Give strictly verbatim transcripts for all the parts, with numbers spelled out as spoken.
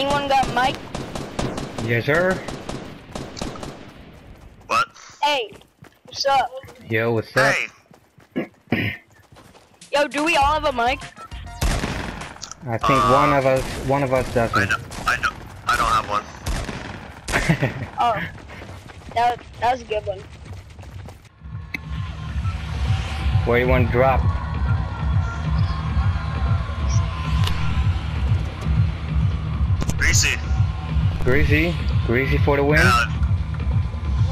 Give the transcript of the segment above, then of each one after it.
Anyone got mic? Yes, sir. What? Hey, what's up? Yo, what's up? Hey. Yo, do we all have a mic? I think uh, one of us, one of us doesn't. I don't, I don't, I don't have one. Oh, that, that was a good one. Where you want to drop? Greasy. Greasy, Greasy for the win. Yeah.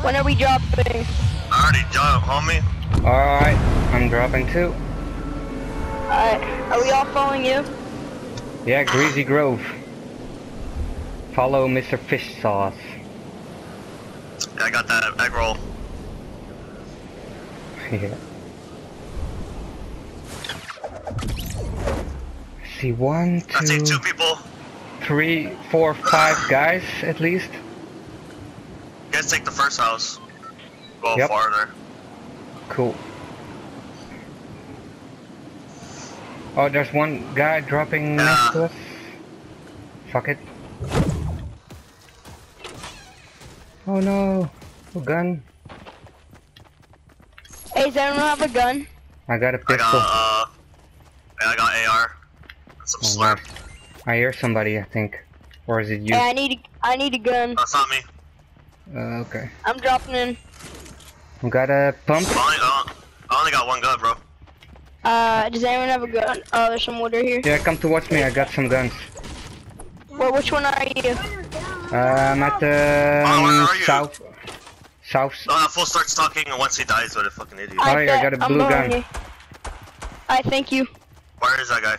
When are we dropping? I already dropped, homie. All right, I'm dropping too. All right, are we all following you? Yeah, Greasy Grove. Follow Mister Fish Sauce. Yeah, I got that egg roll. Yeah. I see one, two, I see two people. Three, four, five guys at least. You guys take the first house. Go yep. farther. Cool. Oh, there's one guy dropping yeah. next to us. Fuck it. Oh no, a gun. Hey, does anyone have a gun? I got a pistol. I got, uh, yeah, I got A R. Some slurp. I hear somebody, I think. Or is it you? Hey, I need a, I need a gun. That's not me. Uh, okay. I'm dropping in. We got a pump. I only, I only got one gun, bro. Uh, does anyone have a gun? Oh, there's some water here. Yeah, come towards me. I got some guns. Well, which one are you? Uh, I'm at the oh, south. South. No, that fool starts talking, and once he dies, what a fucking idiot. Alright, I got a blue gun. Alright, thank you. Where is that guy?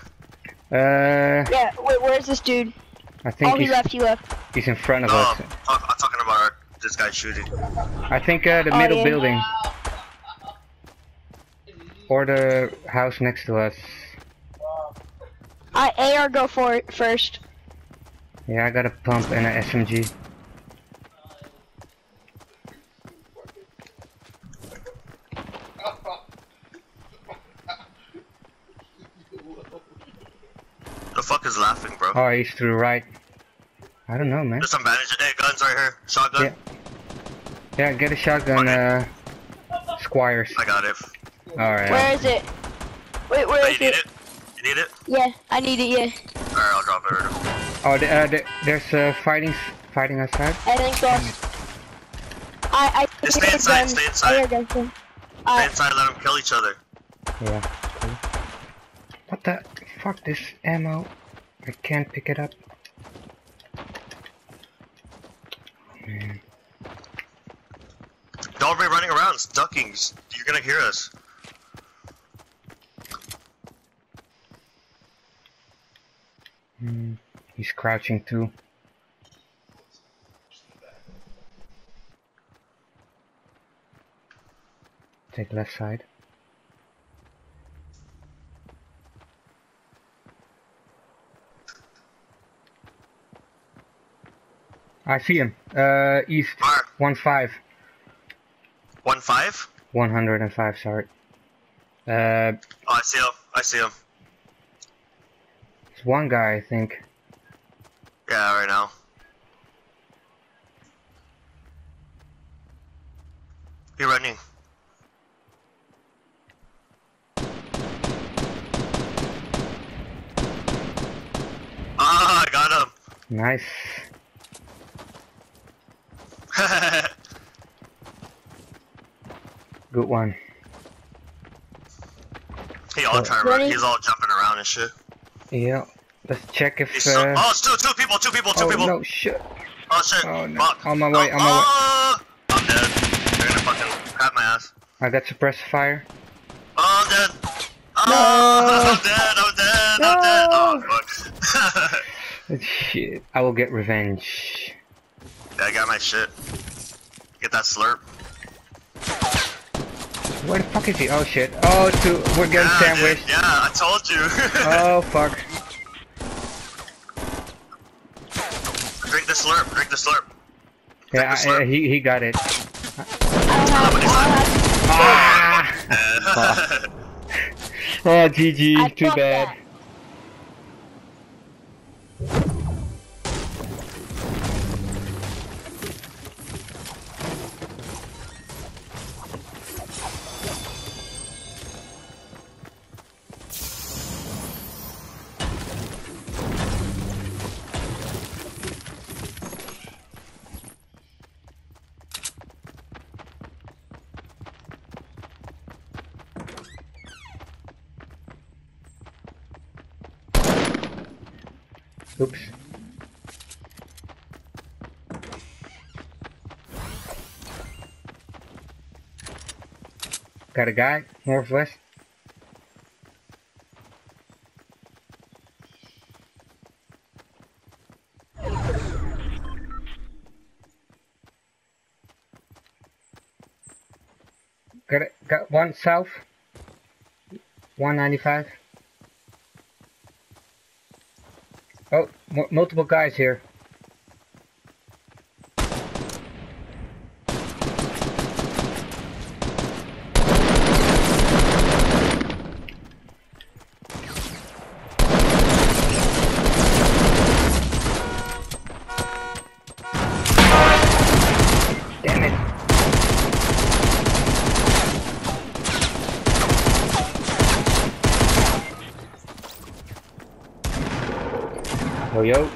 Uh. Yeah. Wait. Where's this dude? I think. Oh, he left. He left. He's in front of no, us. I'm, I'm talking about this guy shooting. I think uh, the oh, middle yeah. building, or the house next to us. I A R go for it first. Yeah, I got a pump and an S M G. The fuck is laughing, bro? Oh, he's to the right. I don't know, man. There's some bandages. Hey, guns right here. Shotgun. Yeah, yeah get a shotgun, okay. uh, Squires. I got it. Alright. Where is it? Wait, where oh, is you need it? it? You need it? Yeah, I need it, yeah. Alright, I'll drop it right now. Oh, the, uh, the, there's uh, fighting fighting outside. I think so. I, I think stay inside, guns. stay inside. Guns, stay uh, inside, let them kill each other. Yeah. What the? Fuck this ammo. I can't pick it up. Man. Don't be running around, it's duckings. You're gonna hear us. Mm, he's crouching too. Take left side. I see him. Uh, east. Fire. One five. One five. One hundred and five. Sorry. Uh. Oh, I see him. I see him. It's one guy, I think. Yeah, right now. He's running. Ah, I got him. Nice. Good one. He all trying to run. He's all jumping around and shit. Yeah. Let's check if. So uh... Oh, it's two, two people, two people, two oh, people. No shit. Oh shit. Oh no. Fuck. On my way. Oh, on my oh. way. I'm dead. They're gonna fucking grab my ass. I got suppressed fire. Oh, I'm dead. Oh, no. I'm dead. I'm dead. No. I'm dead. Oh fuck. Shit. I will get revenge. Yeah, I got my shit. Get that slurp. Where the fuck is he? Oh shit. Oh, two. We're getting yeah, sandwiched. Dude. Yeah, I told you. Oh, fuck. Drink the slurp. Drink the slurp. Drink yeah, the slurp. I, I, he, he got it. I ah! Oh, G G. Too bad. That. Oops. Got a guy, northwest. Got it, got one south, one ninety-five. Oh, m multiple guys here. Oh, yo.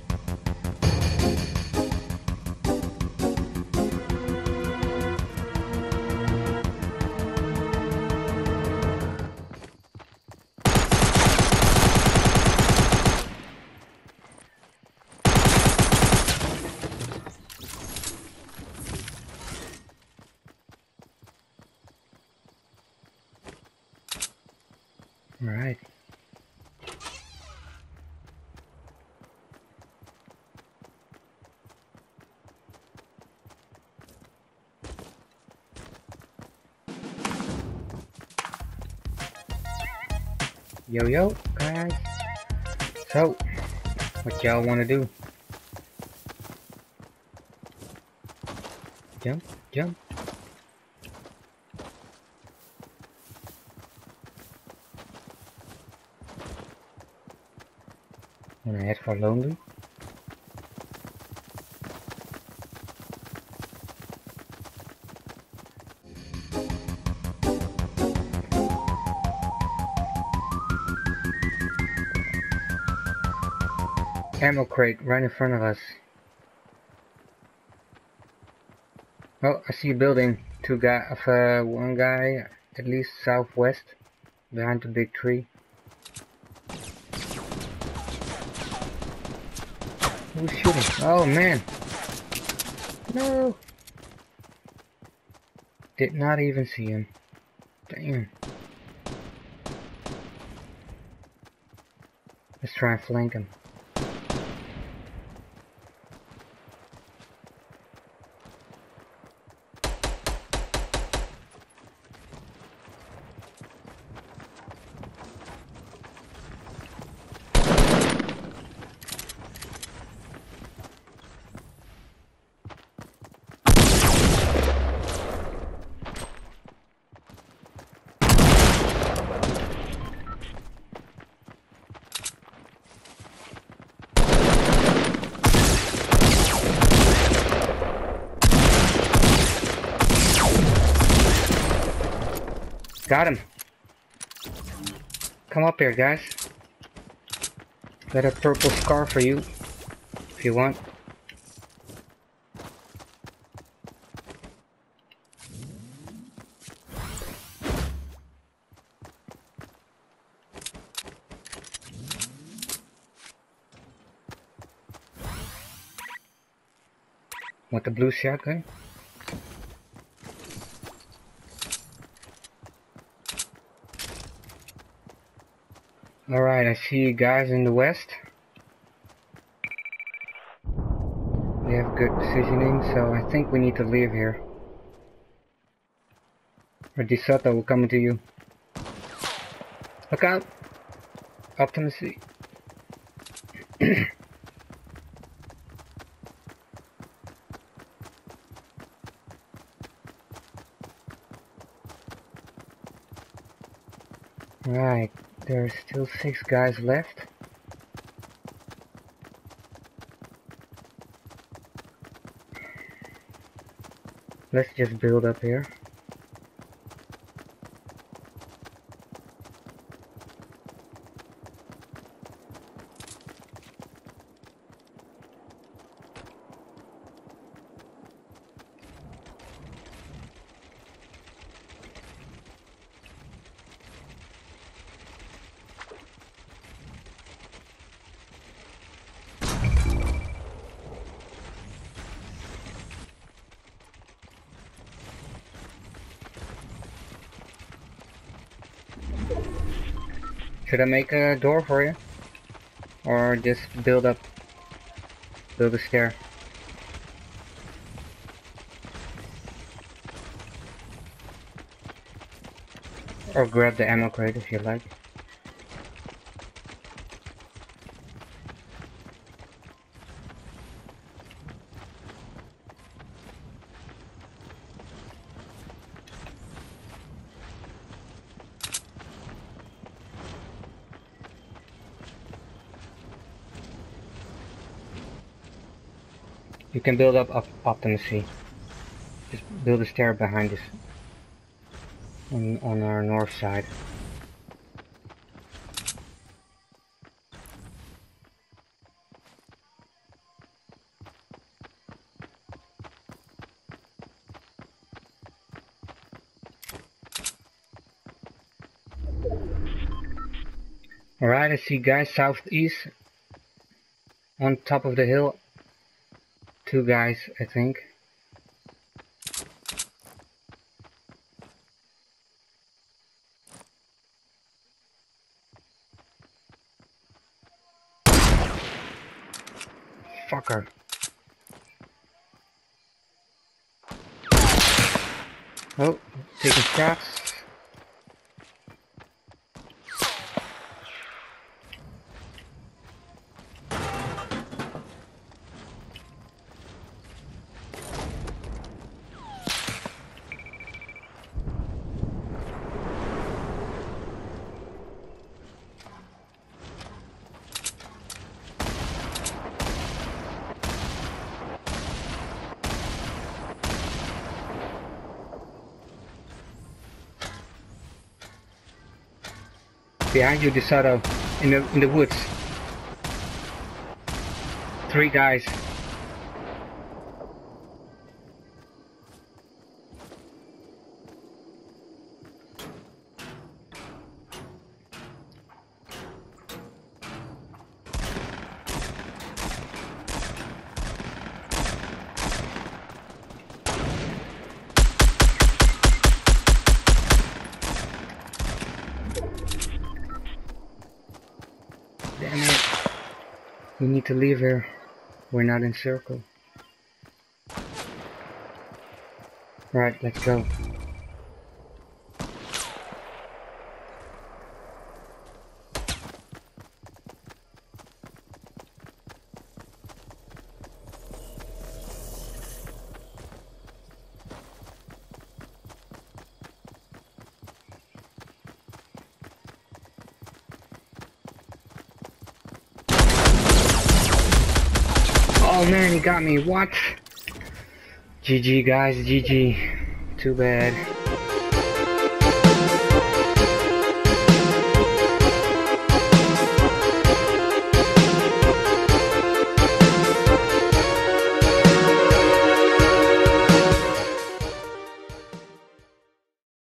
All right. Yo, yo, guys. So, what y'all want to do? Jump, jump. And I head for Lonely. Ammo crate right in front of us. Oh, I see a building. Two guy, uh, one guy at least southwest, behind the big tree. Who's shooting? Oh man! No! Did not even see him. Damn. Let's try and flank him. Got him. Come up here, guys. Got a purple scar for you, if you want. Want the blue shotgun? Alright, I see you guys in the west. We have good positioning, so I think we need to leave here. Or DeSoto will come to you. Look out! Optimacy. Right. There's still six guys left. Let's just build up here. Should I make a door for you? Or just build up, build a stair? Or grab the ammo crate if you like. You can build up op optimacy. Just build a stair behind us on, on our north side. Alright, I see guys southeast on top of the hill. Two guys, I think. Fucker. Oh, taking shots. Behind you, DeSoto, in the in the woods. Three guys. We need to leave here. We're not in circle. Right, let's go. Oh man, he got me. What? G G guys, G G. Too bad.